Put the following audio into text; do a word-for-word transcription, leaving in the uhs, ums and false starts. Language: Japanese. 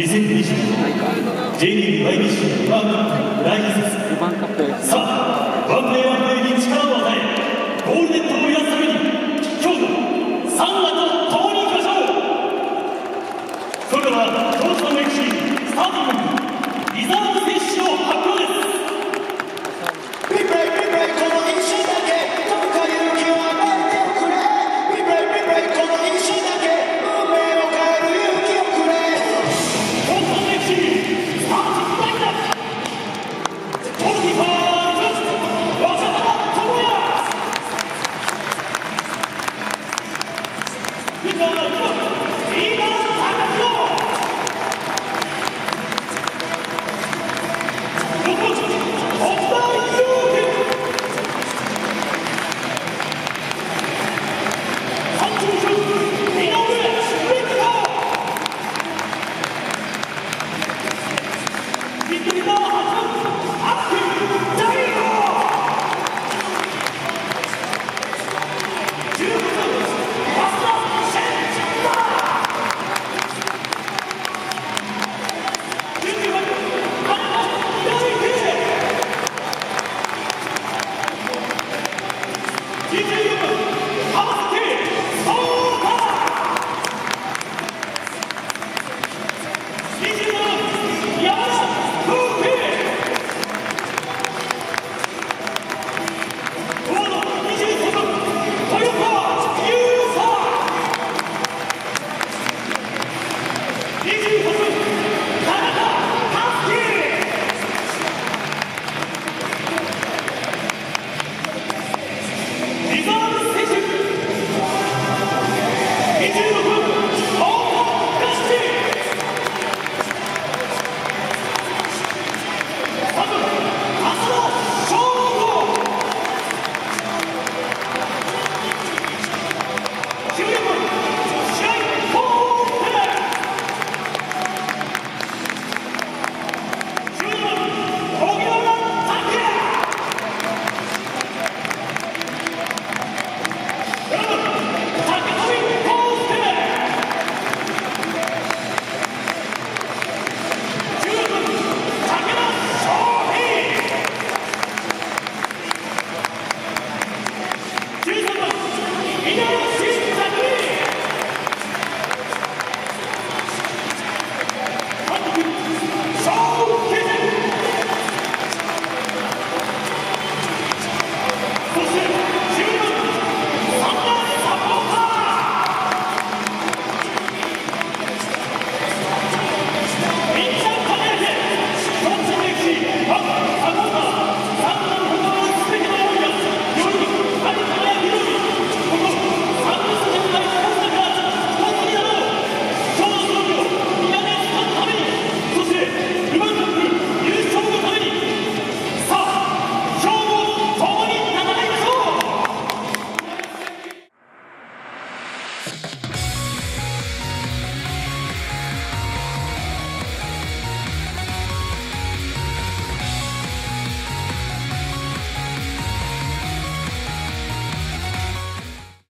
リザーブ